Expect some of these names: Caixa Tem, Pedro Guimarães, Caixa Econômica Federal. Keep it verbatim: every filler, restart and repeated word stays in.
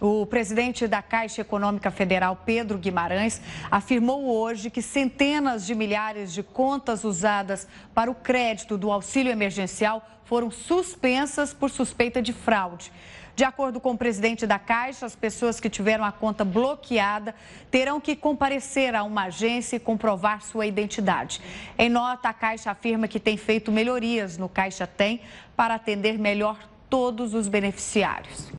O presidente da Caixa Econômica Federal, Pedro Guimarães, afirmou hoje que centenas de milhares de contas usadas para o crédito do auxílio emergencial foram suspensas por suspeita de fraude. De acordo com o presidente da Caixa, as pessoas que tiveram a conta bloqueada terão que comparecer a uma agência e comprovar sua identidade. Em nota, a Caixa afirma que tem feito melhorias no Caixa Tem para atender melhor todos os beneficiários.